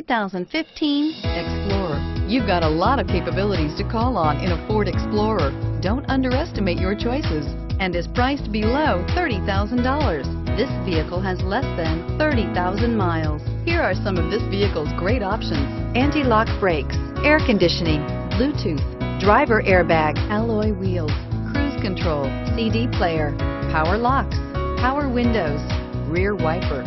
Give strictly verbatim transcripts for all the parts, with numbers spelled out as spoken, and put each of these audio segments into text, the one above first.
two thousand fifteen Explorer. You've got a lot of capabilities to call on in a Ford Explorer. Don't underestimate your choices, and is priced below thirty thousand dollars. This vehicle has less than thirty thousand miles. Here are some of this vehicle's great options: anti-lock brakes, air conditioning, Bluetooth, driver airbag, alloy wheels, cruise control, C D player, power locks, power windows, rear wiper.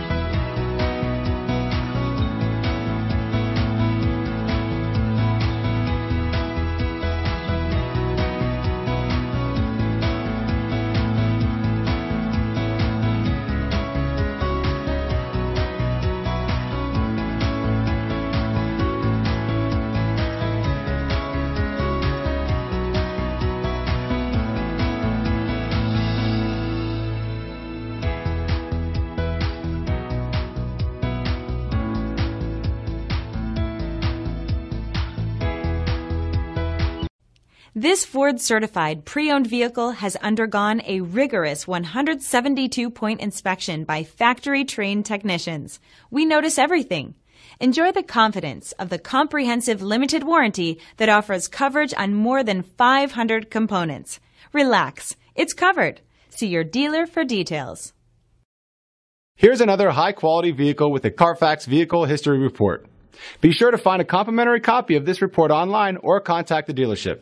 This Ford-certified pre-owned vehicle has undergone a rigorous one hundred seventy-two point inspection by factory-trained technicians. We notice everything. Enjoy the confidence of the comprehensive limited warranty that offers coverage on more than five hundred components. Relax, it's covered. See your dealer for details. Here's another high-quality vehicle with a Carfax Vehicle History Report. Be sure to find a complimentary copy of this report online or contact the dealership.